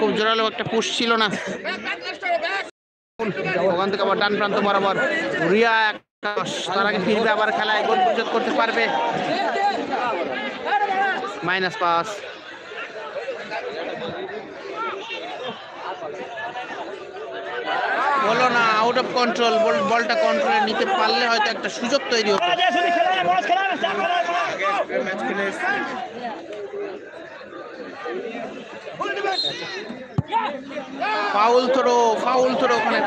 খুব জোরালো একটা পুশ ছিল না, ওখান থেকে আবার ডান প্রান্ত বরাবর রিয়া তার আগে ফিরবে, আবার খেলায় গোল প্রতিরোধ করতে পারবে। মাইনাস পাস, বলো না আউট অফ কন্ট্রোল, বলটা কন্ট্রোলে নিতে পারলে হয়তো একটা সুযোগ তৈরি হতো। ফাউল থ্রো, ফাউল থ্রো, ওখানে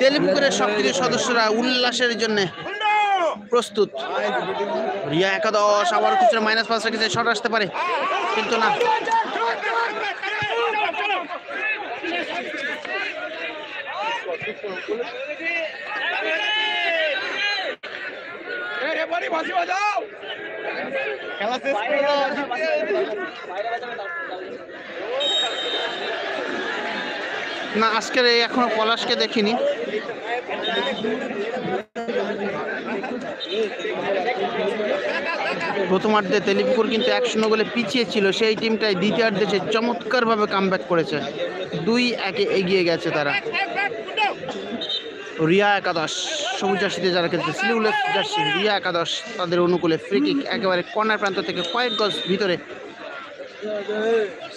তেলিপুকুরের সক্রিয় সদস্যরা উল্লাসের জন্য প্রস্তুত। রিয়া XI আবার কিছুটা মাইনাস পাস রেখেছে, শট আসতে পারে কিন্তু না। না আজকের এখনো পলাশকে দেখিনি। প্রথমার্ধে তেলিপুকুর কিন্তু 1-0 গোলে পিছিয়ে ছিল, সেই টিমটাই দ্বিতীয়ার্ধে সে চমৎকারভাবে কামব্যাক করেছে, 2-1 এগিয়ে গেছে তারা। রিয়া XI সবুজ জার্সিতে যারা খেলছে, স্লিভলেস জার্সি রিয়া XI তাদের অনুকূলে ফ্রি কিক একেবারে কর্নার প্রান্ত থেকে কয়েক গজ ভিতরে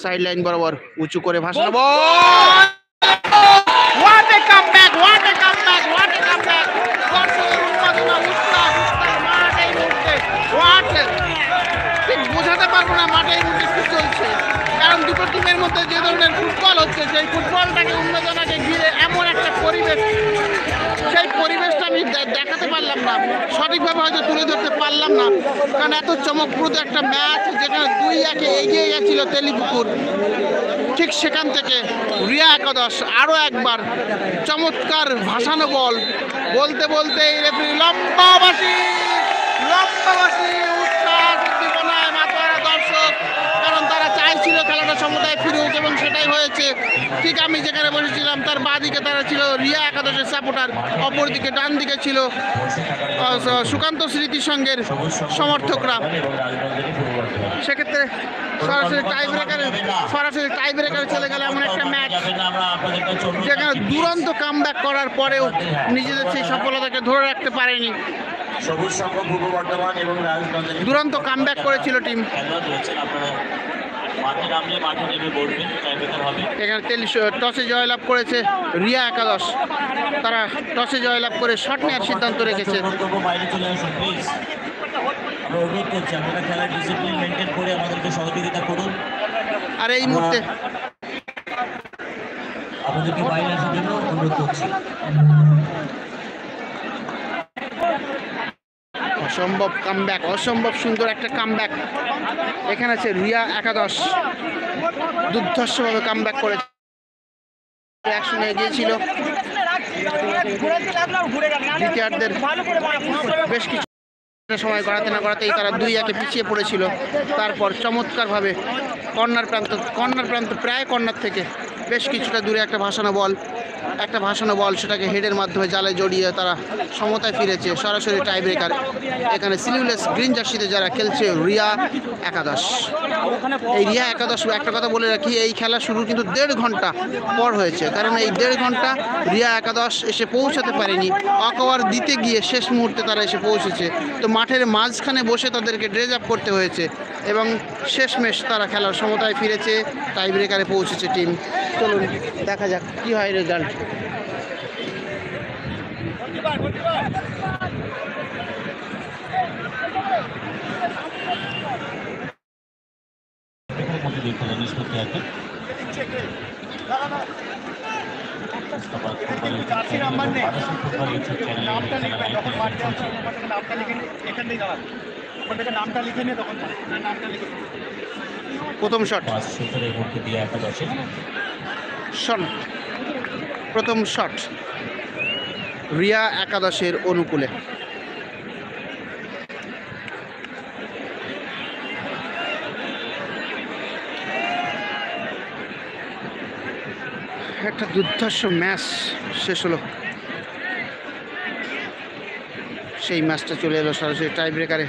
সাইড লাইন বরাবর উঁচু করে ভাসানো বল। যে ধরনের ফুটবল হচ্ছে সেই ফুটবলটাকে উন্মাদনাকে ঘিরে এমন একটা পরিবেশ, সেই পরিবেশটা আমি দেখাতে পারলাম না, সঠিকভাবে হয়তো তুলে ধরতে পারলাম না, কারণ এত চমকপ্রদ একটা ম্যাচ যেখানে 2-1 এগিয়ে গেছিল তেলিপুকুর, ঠিক সেখান থেকে রিয়া XI আরও একবার চমৎকার ভাসানো বল, বলতে বলতে রেফারি লম্বাবাসী লম্বাবাসী ছিল, খেলাটা সমতায় ফিরুক এবং সেটাই হয়েছে। ঠিক আমি যেখানে বসেছিলাম তার বাঁদিকে তারা ছিল রিয়া XI সাপোর্টার, অপরদিকে ডান দিকে ছিল সুকান্ত স্মৃতি সংঘের সমর্থকরা। সেক্ষেত্রে সরাসরি টাই ব্রেকারে চলে গেল এমন একটা ম্যাচ যেখানে দুরন্ত কামব্যাক করার পরেও নিজেদের সেই সফলতাকে ধরে রাখতে পারেনি। দুরন্ত কামব্যাক করেছিল টিম। টসে জয়লাভ করেছে রিয়া XI, তারা টসে জয়লাভ করে শট নেওয়ার সিদ্ধান্ত রেখেছে। আর এই মুহূর্তে অসম্ভব কামব্যাক, অসম্ভব সুন্দর একটা কামব্যাক এখানে আছে রিয়া XI দুর্ধর্ষভাবে কামব্যাক করেছে, একসঙ্গে এগিয়েছিল। দ্বিতীয়ার্ধের বেশ কিছু সময় গড়াতে না গড়াতেই তারা 2-1 পিছিয়ে পড়েছিল, তারপর চমৎকারভাবে কর্নার প্রান্ত প্রায় কর্নার থেকে বেশ কিছুটা দূরে একটা ভাসানো বল সেটাকে হেডের মাধ্যমে জালে জড়িয়ে তারা সমতায় ফিরেছে সরাসরি টাই ব্রেকার। এখানে স্লিভলেস গ্রিন জার্সিতে যারা খেলছে রিয়া XI, এই রিয়া XI একটা কথা বলে রাখি, এই খেলা শুরু কিন্তু 1.5 ঘন্টা পর হয়েছে, কারণ এই 1.5 ঘন্টা রিয়া XI এসে পৌঁছাতে পারেনি, অকওয়ার দিতে গিয়ে শেষ মুহূর্তে তারা এসে পৌঁছেছে, তো মাঠের মাঝখানে বসে তাদেরকে ড্রেজ আপ করতে হয়েছে এবং শেষমেশ তারা খেলার সমতায় ফিরেছে, টাই ব্রেকারে পৌঁছেছে টিম। চলুন দেখা যাক কি হয় রেজাল্ট। প্রথম শট, প্রথম শট রিয়া XI অনুকূলে। একটা দুর্ধর্ষ ম্যাচ শেষ হলো। সেই ম্যাচটা চলে এলো সরাসরি টাই ব্রেকারে।